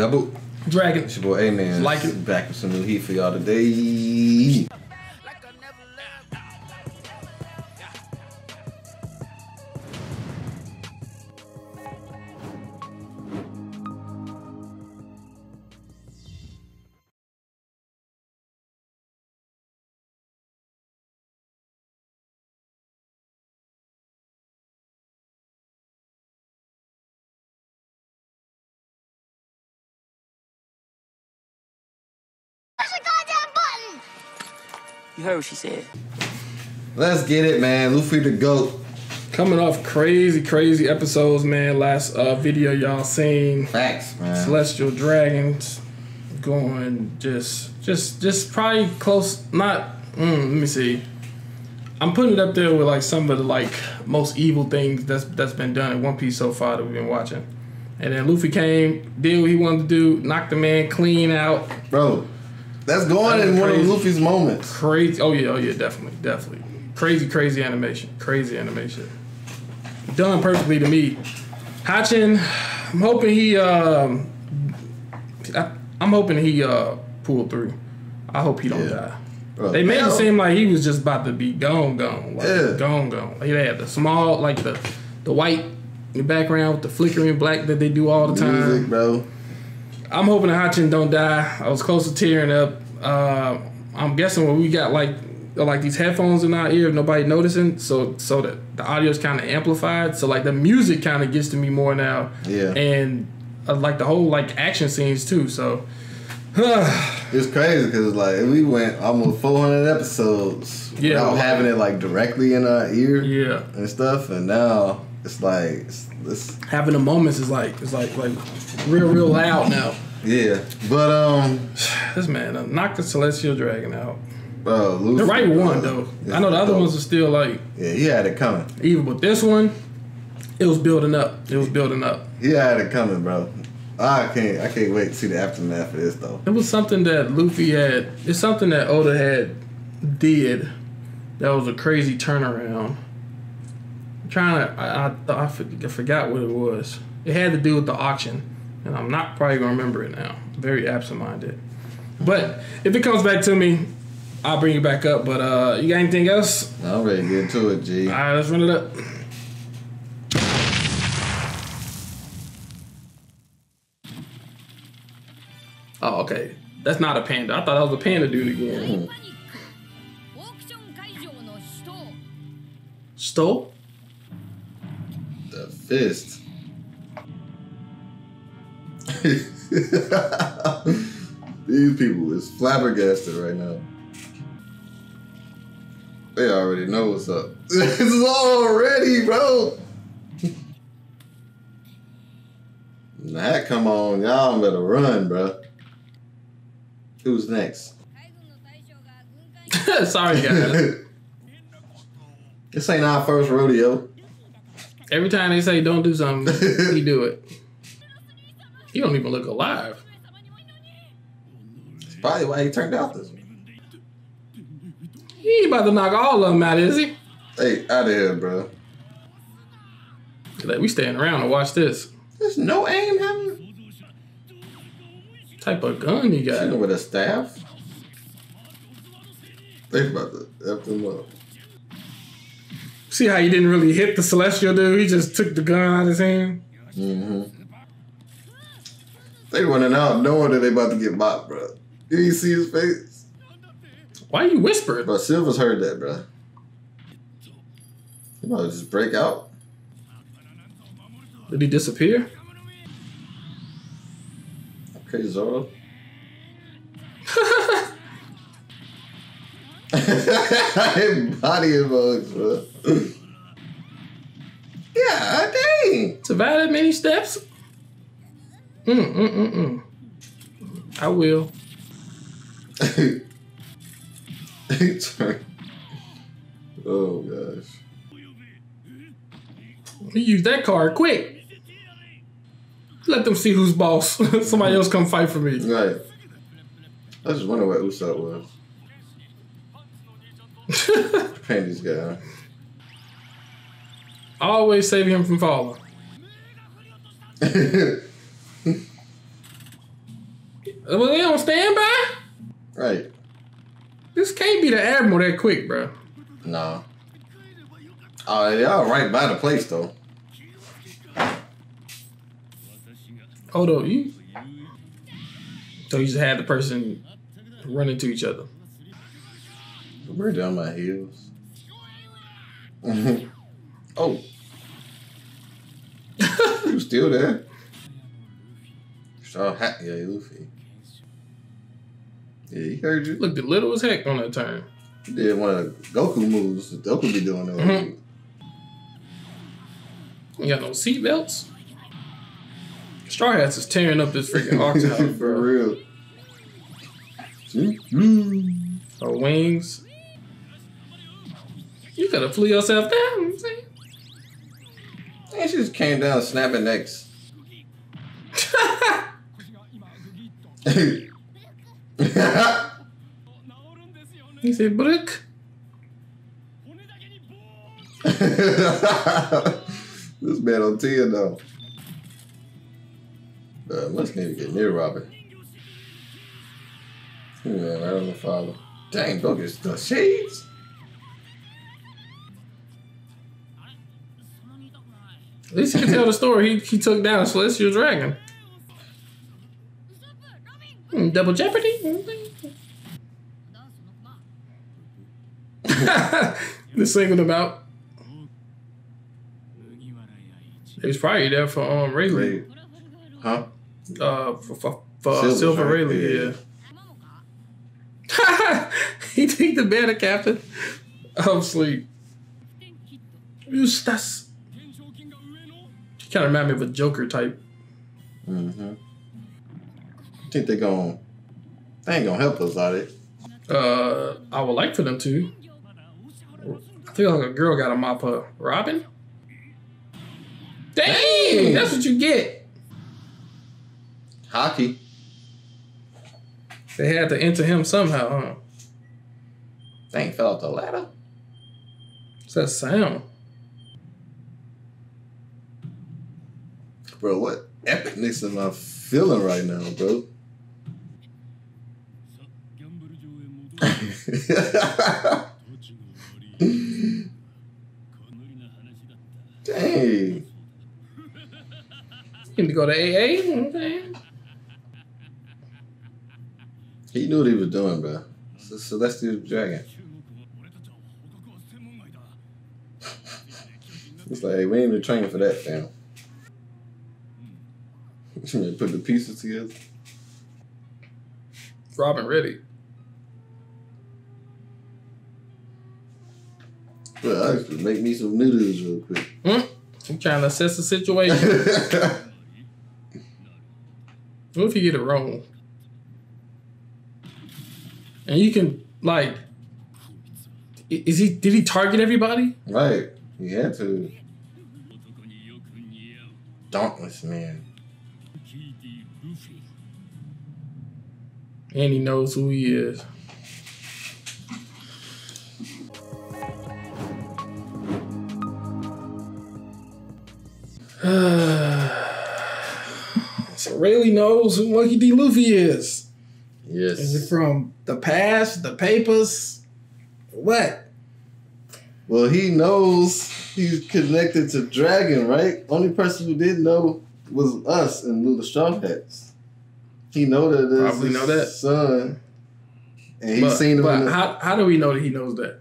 Double Dragon. It's your boy A-Man. Like it. Back with some new heat for y'all today. You heard what she said. Let's get it, man. Luffy the GOAT. Coming off crazy, crazy episodes, man. Last video y'all seen. Facts, man. Celestial Dragons going just probably close. Not. Let me see. I'm putting it up there with like some of the like most evil things that's been done in One Piece so far that we've been watching. And then Luffy came, did what he wanted to do, knocked the man clean out, bro. That's going in one of Luffy's moments. Crazy. Oh, yeah. Oh, yeah. Definitely. Definitely. Crazy, crazy animation. Crazy animation. Done perfectly to me. Hachin, I'm hoping he, pulled through. I hope he don't die. Bro, they made it seem like he was just about to be gone, gone. Like, gone. Like, they had the small, like the white in the background with the flickering black that they do all the time. Music, bro. I'm hoping that Hotchin don't die. I was close to tearing up. I'm guessing when we got like these headphones in our ear, nobody noticing, so that the audio's kind of amplified. So like the music kind of gets to me more now. Yeah. And like the whole like action scenes too. So it's crazy because like we went almost 400 episodes without having it like directly in our ear. Yeah. And stuff, and now it's like having the moments is like real loud now. Yeah, but this man knocked the Celestial Dragon out. Bro, Luffy, the right one though. I know the other ones are still like. Yeah, he had it coming. Even with this one, it was building up. It was building up. He had it coming, bro. I can't wait to see the aftermath of this though. It was something that Luffy had. It's something that Oda had did. That was a crazy turnaround. I forgot what it was. It had to do with the auction, and I'm not probably gonna remember it now. Very absent-minded. But if it comes back to me, I'll bring it back up. But you got anything else? I'm ready to get into it, G. All right, let's run it up. Oh, okay. That's not a panda. I thought that was a panda dude again. Stole? The fist. These people is flabbergasted right now. They already know what's up. This is already, bro. Nah, come on, y'all better run, bro. Who's next? Sorry, guys. This ain't our first rodeo. Every time they say don't do something, he do it. He don't even look alive. That's probably why he turned out this way. He ain't about to knock all of them out, is he? Hey, out of here, bro. Like, we staying around to watch this. There's no aim happening. What type of gun he got? Shooting with a staff? They about to F them up. See how he didn't really hit the Celestial dude? He just took the gun out of his hand. Mm-hmm. They running out knowing that they about to get mopped, bro. Did you see his face? Why are you whispering? Bro, Silver's heard that, bro. He about to just break out. Did he disappear? Okay, Zoro. Body bugs, bro. Yeah, dang. Survived that many steps? I will. Oh, gosh. He used that card quick. Let them see who's boss. Somebody else come fight for me. Right. I just wonder where Usopp was. Panties guy. Always saving him from falling. Well, they on standby? Right. This can't be the Admiral that quick, bro. No. They all right by the place, though. Hold on, you... So you just had the person run into each other. We're down my heels. Oh. You still there? So happy, yeah, Luffy. Yeah, he heard you. Looked little as heck on that time. He did one of the Goku moves. Goku be doing those. You got no seatbelts? Straw Hats is tearing up this freaking octave. For real. Her wings. You could have flew yourself down, you see? And she just came down snapping necks. He said, "Brick." This man on 10 though. Must need to get near Robin. Yeah, right on the father. Dang, don't get the shades. At least he can tell the story. He took down Celestial Dragon. Double Jeopardy? They're singing about. He was probably there for Rayleigh. Huh? For Silver Rayleigh, yeah. He think the banner captain. I'm asleep. Eustace. Kind of remind me of a Joker type. Mm-hmm. I think they ain't gonna help us out it. I would like for them to. I feel like a girl got a mop up. Robin? Dang! That's what you get. Hockey. They had to enter him somehow, huh? Dang, fell off the ladder. What's that sound? Bro, what epicness am I feeling right now, bro? Dang. You need to go to AA? Okay. He knew what he was doing, bro. It's a Celestial Dragon. It's like, hey, we ain't even training for that, fam. Put the pieces together. Robin ready. Well, I should make me some noodles real quick. I'm trying to assess the situation. What if you get it wrong? And you can, like, did he target everybody? Right. He had to. Dauntless man. And he knows who he is. So Rayleigh knows who Monkey D. Luffy is. Yes. Is it from the past, the papers? What? Well, he knows he's connected to Dragon, right? Only person who didn't know was us and Little Straw Hats. He know that it's probably his know that son, and he's seen him. But how do we know that he knows that?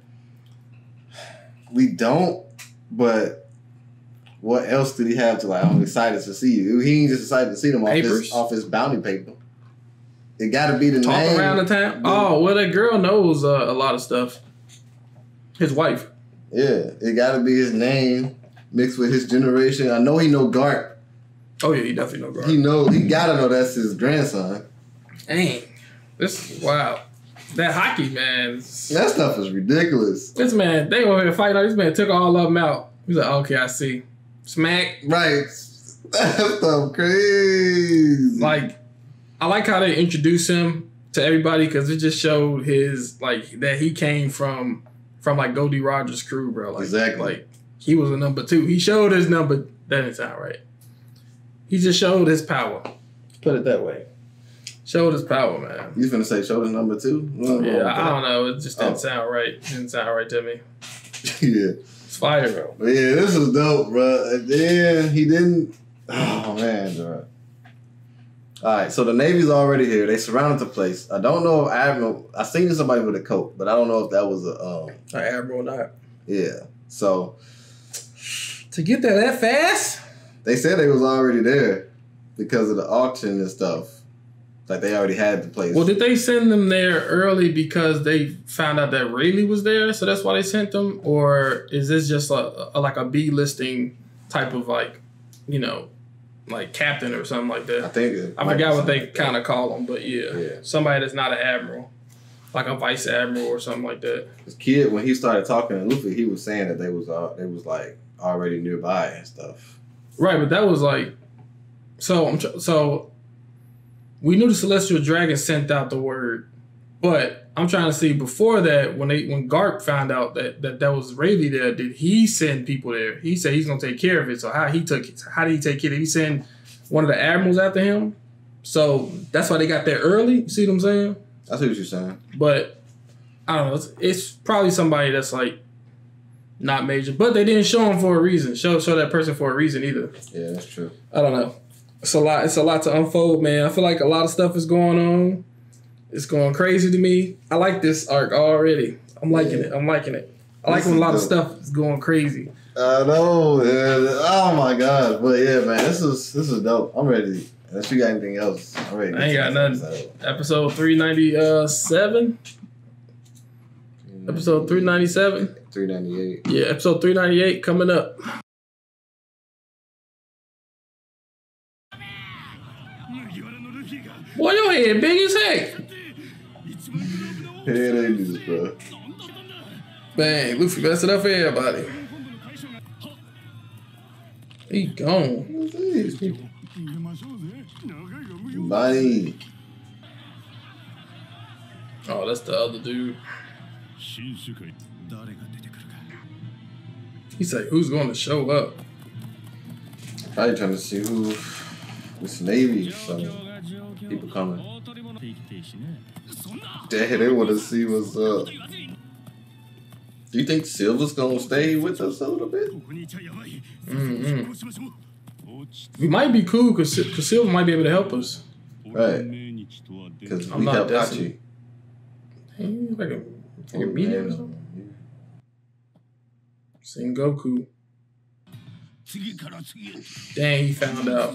We don't. But what else did he have to like? I'm excited to see you. He ain't just excited to see them off his bounty paper. It got to be the talk name around the town. Oh, well, that girl knows a lot of stuff. His wife. Yeah, it got to be his name mixed with his generation. I know he know Garp. Oh yeah, he definitely know Garp. He know he gotta know that's his grandson. Dang, this wow, that hockey man. That stuff is ridiculous. This man, they were here fighting. This man took all of them out. He's like, okay, I see. Smack. Right. That stuff crazy. Like, I like how they introduce him to everybody because it just showed his like that he came from like Goldie Rogers' crew, bro. Like, exactly. Like he was a #2. He showed his number. That didn't sound right. He just showed his power. Put it that way. Shoulders power, man. You finna say shoulders number two? Yeah, I don't know. It just didn't sound right. It didn't sound right to me. Yeah. It's fire, bro. But yeah, this was dope, bro. And then he didn't... Oh, man, bro. All right, so the Navy's already here. They surrounded the place. I don't know if Admiral... I seen somebody with a coat, but I don't know if that was a... an Admiral or not. Yeah, so... To get there that fast? They said they was already there because of the auction and stuff. Like, they already had the place. Well, did they send them there early because they found out that Rayleigh was there, so that's why they sent them? Or is this just like a B-listing type of, like, you know, like captain or something like that? I think I forgot what they kind of call them, but yeah. Somebody that's not an admiral, like a vice admiral or something like that. This kid, when he started talking to Luffy, he was saying that they was like, already nearby and stuff. Right, but that was like... So... We knew the Celestial Dragon sent out the word, but I'm trying to see before that, when Garp found out that was Rayleigh there, did he send people there? He said he's gonna take care of it. So how did he take it? Did he send one of the admirals after him? So that's why they got there early. You see what I'm saying? I see what you're saying. But I don't know. It's probably somebody that's like not major, but they didn't show him for a reason. Show that person for a reason either. Yeah, that's true. I don't know. It's a lot to unfold, man. I feel like a lot of stuff is going on. It's going crazy to me. I like this arc already. I'm liking it. I'm liking it. I like when a lot of stuff is going crazy. I know, man. Oh my god. But yeah, man, this is dope. I'm ready. Unless you got anything else, I'm ready. I ain't got nothing. Episode 397. Episode 397. 398. Yeah, episode 398 coming up. Boy, your head big as heck. Head ages, bro. Bang, Luffy messing up for everybody. He gone. What's this? Bye. Oh, that's the other dude. He's like, who's going to show up? Probably trying to see who this Navy or something. People coming. Damn, they want to see what's up. Do you think Silver's gonna stay with us a little bit? We might be cool because Silver might be able to help us. Right. Because we helped Hachin. Like a medium or something. Sengoku. Dang, he found out.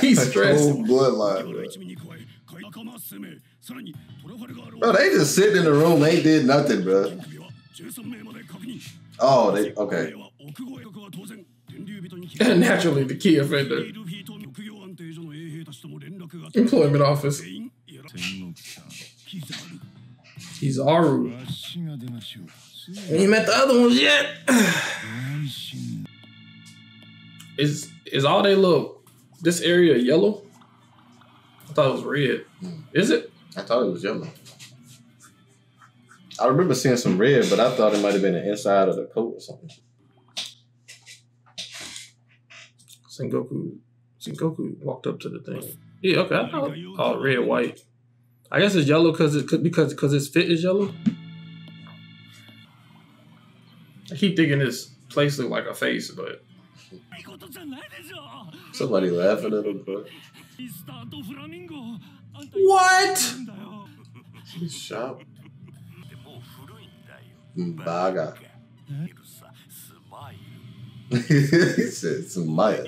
He's stressing. Bro, they just sitting in the room. They did nothing, bro. Oh, they... Okay. Naturally, the key offender. Employment office. Kizaru. We ain't met the other ones yet. Is all they look? This area yellow? I thought it was red. Is it? I thought it was yellow. I remember seeing some red, but I thought it might have been the inside of the coat or something. Sengoku walked up to the thing. Yeah, okay. I thought it was red, white. I guess it's yellow because its fit is yellow. I keep thinking this place look like a face, but somebody laughing at him, bro. What? Shop. Baga. He said smile.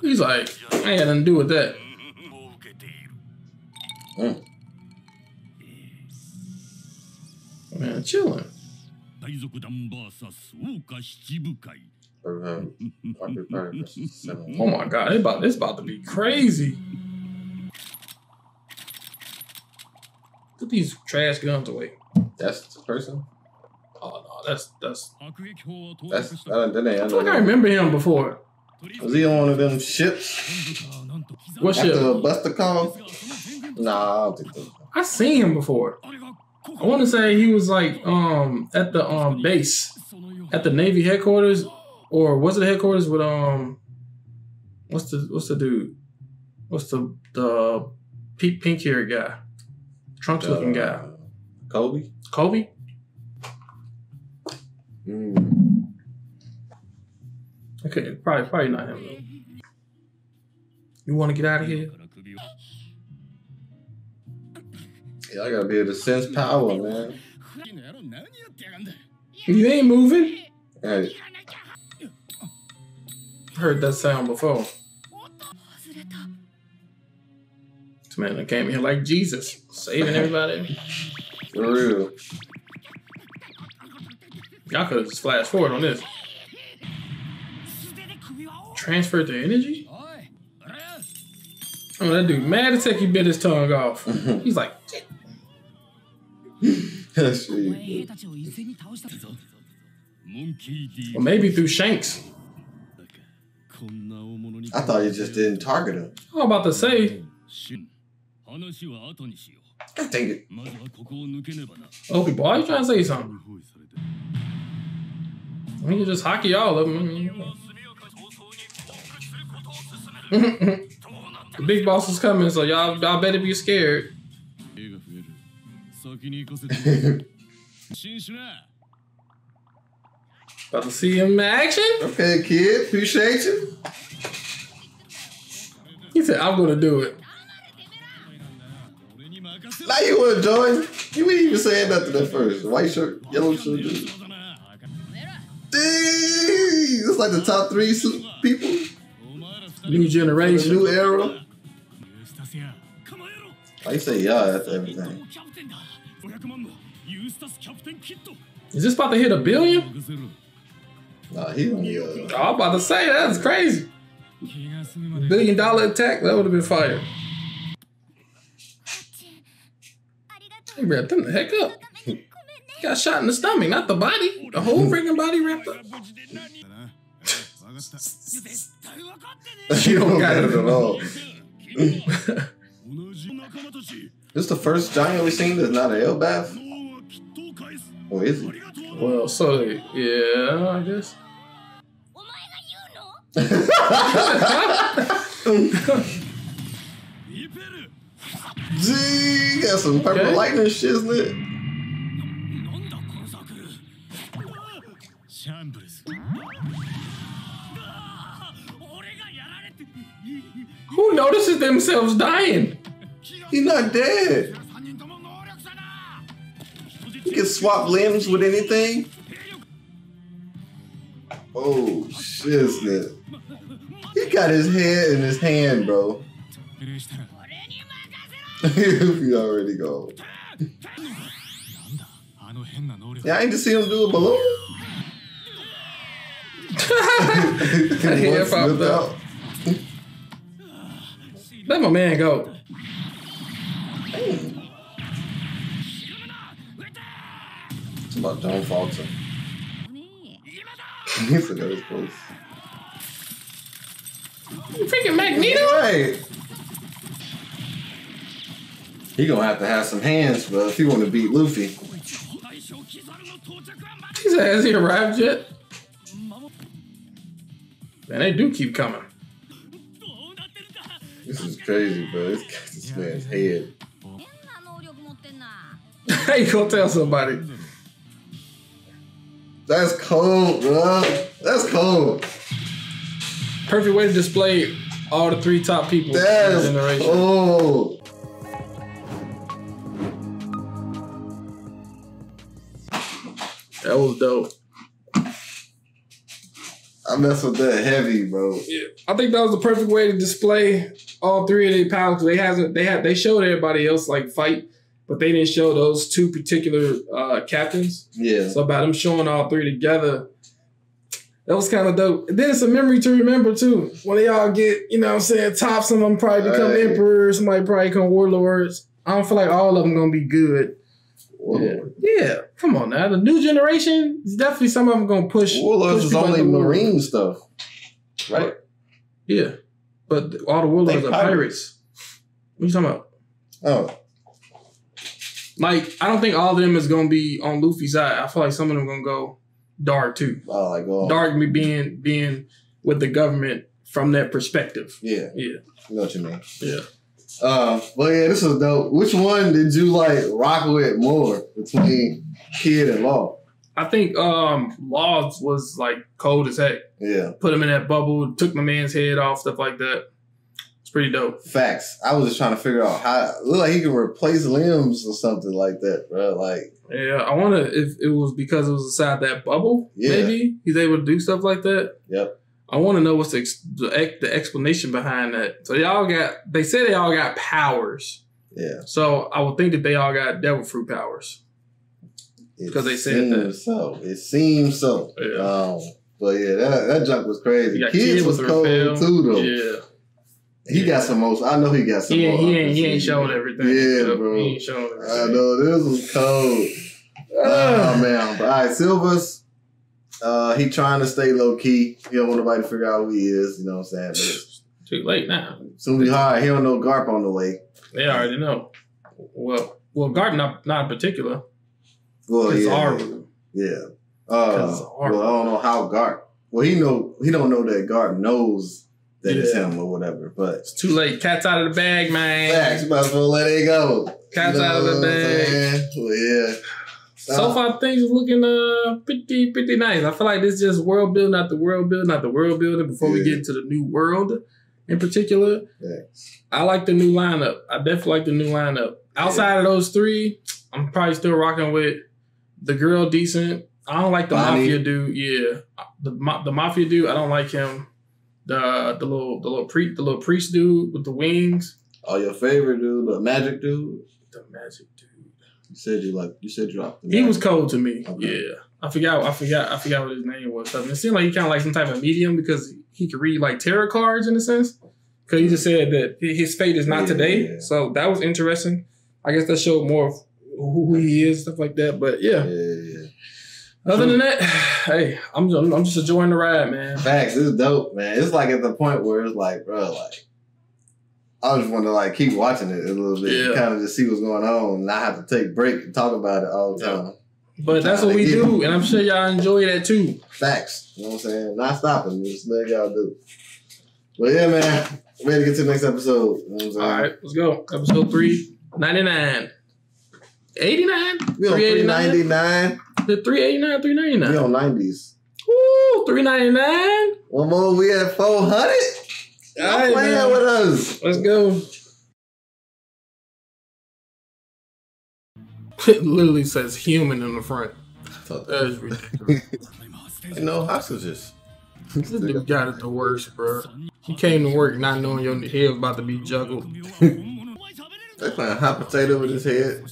He's like, I ain't had nothing to do with that. Mm. Man, chilling. Oh my god, it's about to be crazy. Put these trash guns away. That's the person? Oh no, that's that ain't. I feel like I remember him before. Was he on one of them ships? What ship? After a Buster call? Nah, I don't think so. I seen him before. I want to say he was like at the base, at the Navy headquarters, or was it headquarters with what's the dude? What's the pink-haired guy? Trunks-looking guy. Kobe? Kobe? Mm. Okay, probably not him though. You want to get out of here? Yeah, I gotta be able to sense power, man. You ain't moving. Hey. Heard that sound before. This man came here like Jesus, saving everybody. For real. Y'all could have just flashed forward on this. Transferred the energy? Oh, that dude mad as heck he bit his tongue off. He's like, or maybe through Shanks. I thought you just didn't target him. I was about to say. God dang it. Okay, boy, why are you trying to say something? I mean, you just hockey all of them. The big boss is coming, so y'all better be scared. About to see him in action? Okay, kid. Appreciate you. He said, I'm gonna do it. Now you wanna join? You ain't even saying nothing at first. White shirt, yellow shirt. Dude. Dang! It's like the top three people. New generation. New era. I say yeah, that's everything. Is this about to hit 1 billion? Nah, he don't know. I'm about to say, that's crazy. $1 billion attack, that would have been fire. He wrapped them the heck up. He got shot in the stomach, not the body. The whole freaking body wrapped up. You don't got it at all. This the first giant we seen that's not an L bath? Or is it? Well, so yeah, I guess. Gee, got some purple lightning shit, isn't it? Who notices themselves dying? He's not dead. You can swap limbs with anything. Oh shit! He got his head in his hand, bro. You already go. Yeah, I ain't just see him do a balloon. Out. Let my man go. Dang. It's about John Falter. He forgot his voice. You freaking Magneto! Right. He gonna have to have some hands, bro, if he wanna beat Luffy. He said, has he arrived yet? Man, they do keep coming. This is crazy, bro. This man's head. Hey, go tell somebody. That's cold, bro. That's cold. Perfect way to display all the three top people in the generation. Oh. That was dope. I mess with that heavy, bro. Yeah. I think that was the perfect way to display all three of their powers. They showed everybody else like fight, but they didn't show those two particular captains. Yeah. So by them showing all three together, that was kind of dope. And then it's a memory to remember too. When they all get, you know what I'm saying, top, some of them probably become emperors, somebody probably become warlords. I don't feel like all of them gonna be good. Warlord. Yeah, come on now. The new generation is definitely some of them gonna push. Warlords is only marine stuff, right? Yeah, but all the warlords are pirates. What are you talking about? Oh, like I don't think all of them is gonna be on Luffy's side. I feel like some of them gonna go dark too. Oh, like dark being with the government from that perspective. Yeah. Yeah. You know what you mean. Yeah. But yeah, this was dope. Which one did you like rock with more between Kid and Law? I think Law was like cold as heck. Yeah. Put him in that bubble, took my man's head off, stuff like that. It's pretty dope. Facts. I was just trying to figure out how it looked like he could replace limbs or something like that, bro. Like, yeah, I wonder if it was because it was inside that bubble. Yeah. Maybe he's able to do stuff like that. Yep. I want to know what's the explanation behind that. So they said they all got powers. Yeah. So I would think that they all got devil fruit powers. Because they said that. So. It seems so. Yeah. But yeah, that junk was crazy. Kid was cold too though. Yeah. He got some most. I know he got some more. He ain't showing everything. Yeah, bro. He ain't showing everything. I know. This was cold. Oh, man. But, all right, Silvers. He trying to stay low key. He don't want nobody to figure out who he is. You know what I'm saying? But too late now. Soon we hire. He don't know Garp on the way. They already know. Well, Garp not in particular. Well, yeah, Arvin. Yeah. Well, I don't know how Garp. Well, he don't know that Garp knows that it's him or whatever. But it's too late. Cat's out of the bag, man. Facts. You might as well let it go. Cat's out of the bag. Well, yeah. So far, things are looking pretty nice. I feel like this is just world building, not the world building, not the world building. Before we get into the new world, in particular, I like the new lineup. I definitely like the new lineup. Outside of those three, I'm probably still rocking with the girl. Decent. I don't like the mafia dude. Yeah, the mafia dude. I don't like him. The little priest dude with the wings. Oh, your favorite dude, the magic dude. The magic dude. You said you dropped. He was cold to me. Okay. Yeah, I forgot what his name was. It seemed like he kind of like some type of medium because he could read like tarot cards in a sense. Because he just said that his fate is not today. Yeah. So that was interesting. I guess that showed more of who he is, stuff like that. But yeah. Other than that, hey, I'm just enjoying the ride, man. Facts, it's dope, man. It's like at the point where it's like, bro, like. I just want to like keep watching it a little bit, kind of just see what's going on, and not have to take a break and talk about it all the time. But that's what we do, and I'm sure y'all enjoy that too. Facts, you know what I'm saying? Not stopping, just let y'all do. But yeah, man, ready to get to the next episode. You know what I'm saying? All right, let's go. Episode 399, 89, 399, the 389, 399. We on 90s. Ooh, 399. One more, we at 400. All right, playing with us. Let's go. It literally says human in the front. That is ridiculous. No hostages. This dude got it the worst, bro. He came to work not knowing your head was about to be juggled. They playing hot potato with his head.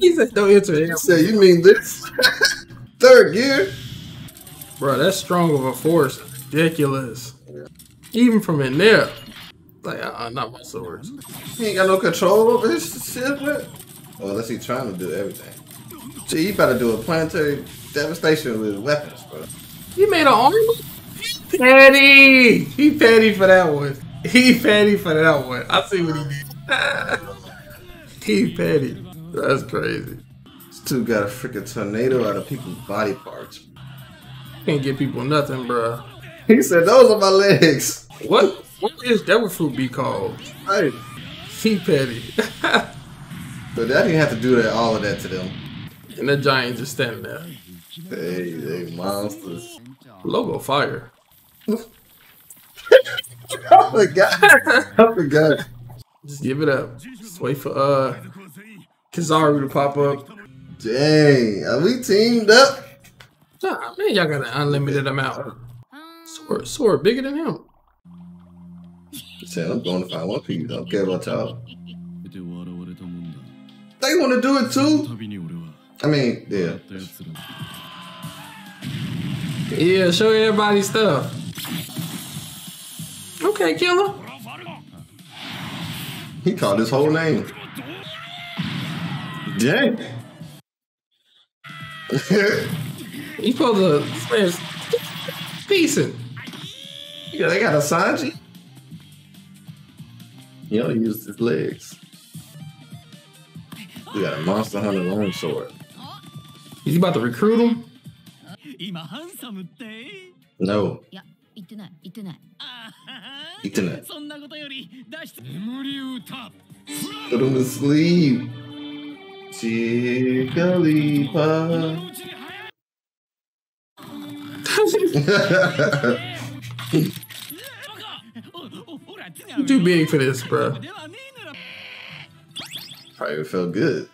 He said, don't enter him. He said, you mean this? Third gear? Bro, that's strong of a force. Ridiculous. Even from in there, like, not my swords. He ain't got no control over his shit, man. Well, unless he's trying to do everything. Gee, he about to do a planetary devastation with weapons, bro. He made an army? He petty! He petty for that one. He petty for that one. I see what he did. He petty. That's crazy. This dude got a freaking tornado out of people's body parts. Can't give people nothing, bro. He said, those are my legs. What is devil fruit be called? Right. He petty. But I didn't have to do that, all of that to them. And the giant just standing there. Hey, they monsters. Logo fire. Oh my god. Just give it up. Just wait for Kizaru to pop up. Dang, are we teamed up? Nah, man, y'all got an unlimited amount. Sword bigger than him. Said, I'm going to find One Piece. I don't care about y'all. They want to do it too? I mean, yeah. Yeah, show everybody stuff. Okay, killer. He called his whole name. Dang. He supposed to smash decent. Yeah, they got a Sanji. He only used his legs. We got a monster hunter longsword. He's about to recruit him? No. He's gonna put him to sleep. Jigglypuff. Too big for this, bro. Probably felt good.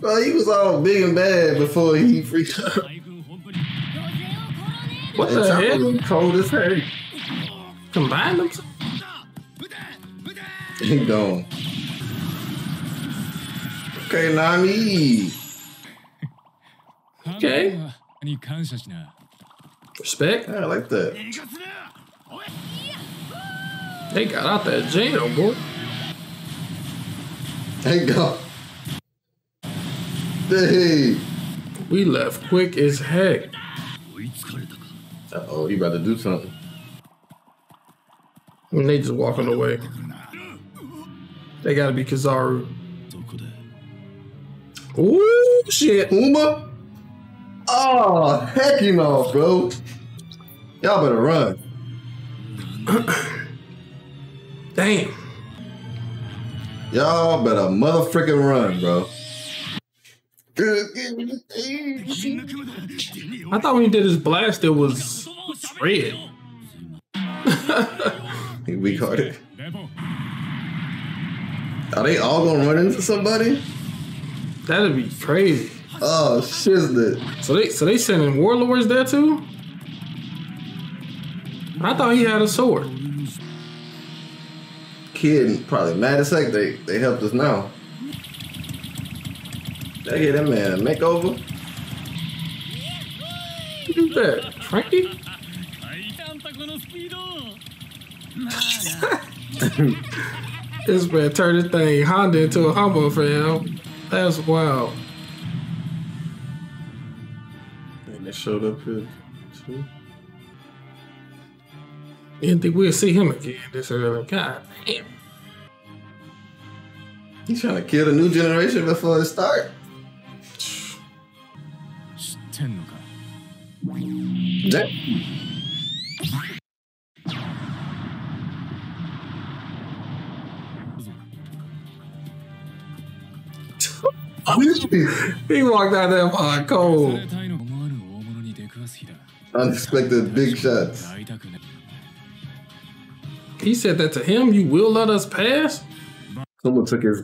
Bro, he was all big and bad before he freaked out. What the hell? Cold as hell. Combine them. He gone. Okay, Nami. Okay. Respect. Yeah, I like that. They got out that jail, boy. They go. Hey. We left quick as heck. Uh-oh, he about to do something. And they just walking away. They gotta be Kizaru. Ooh, shit, Uma. Oh, heck you know, bro. Y'all better run. Damn. Y'all better motherfucking run, bro. I thought when he did his blast, it was red. He weak-hearted. Are they all gonna run into somebody? That'd be crazy. Oh, shiznit. So they sending warlords there too? I thought he had a sword. Kid probably mad as heck they helped us now. They get that man a makeover. What is that? Frankie? This man turned this thing Honda into a Hummer for him. That's wild. And they showed up here too. Didn't think we'll see him again this early. God damn. He's trying to kill the new generation before it starts. He walked out there hot cold. Unexpected big shots. He said that to him, you will let us pass? Someone took his...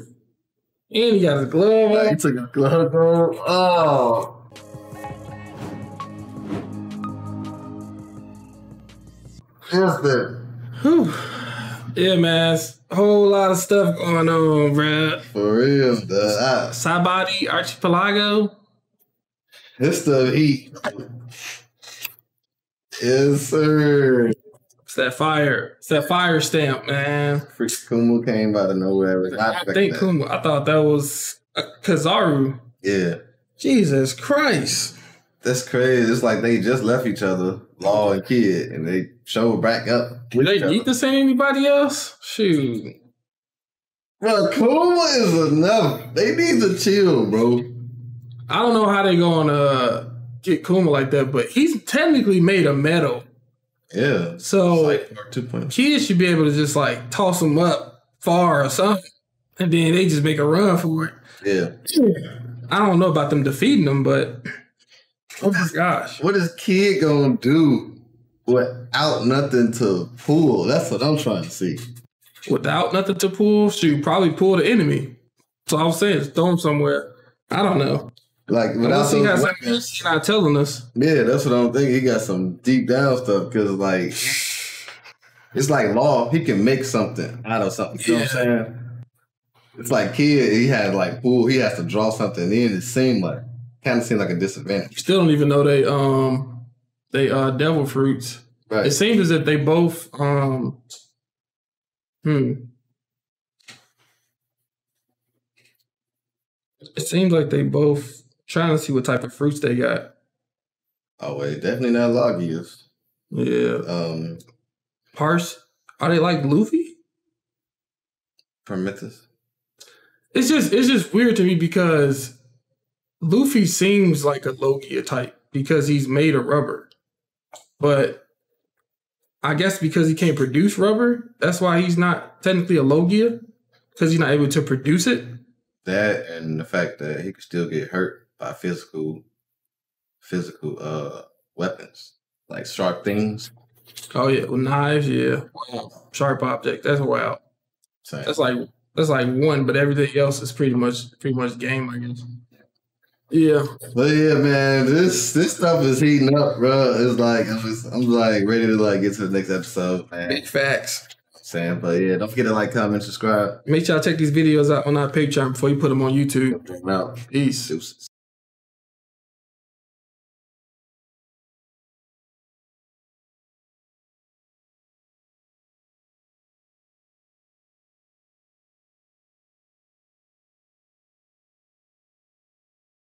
And he got his glove on. He took his glove on. Oh. Just that. Whew. Yeah, man. It's a whole lot of stuff going on, bruh. For real, duh. Sabaody Archipelago. This stuff heat. Yes, sir. It's that fire stamp, man. Freaking Kuma came out of nowhere. I thought that was Kizaru. Yeah. Jesus Christ. That's crazy. It's like they just left each other, Law and Kid, and they showed back up. Did they need to send anybody else? Shoot. Bro, Kuma is enough. They need to chill, bro. I don't know how they gonna get Kuma like that, but he's technically made a medal. Yeah. So like kids should be able to just like toss them up far or something, and then they just make a run for it. Yeah. I don't know about them defeating them, but oh my gosh, what is Kid gonna do without nothing to pull? That's what I'm trying to see. Without nothing to pull, shoot, probably pull the enemy. So I was saying, just throw him somewhere. I don't know. Like, without he got something he's not telling us. Yeah, that's what I'm thinking. He got some deep down stuff because, like, it's like Law. He can make something out of something. You know what I'm saying? It's like Kid. He had like pool. He has to draw something in. It seemed like kind of a disadvantage. You still don't even know they devil fruits. Right. It seems as if they both It seems like they both. Trying to see what type of fruits they got. Oh wait, definitely not Logius. Yeah. Parse. Are they like Luffy? Prometheus. It's just weird to me because Luffy seems like a Logia type because he's made of rubber, but I guess because he can't produce rubber, that's why he's not technically a Logia, because he's not able to produce it. That and the fact that he could still get hurt by physical weapons, like sharp things. Oh yeah, well, knives. Yeah, wow. Sharp object. That's wild. Same. That's like one, but everything else is pretty much game, I guess. Yeah. But yeah, man, this stuff is heating up, bro. It's like I'm ready to like get to the next episode, man. Big facts. Saying, but yeah, don't forget to like, comment, subscribe. Make sure y'all check these videos out on our Patreon before you put them on YouTube. Peace.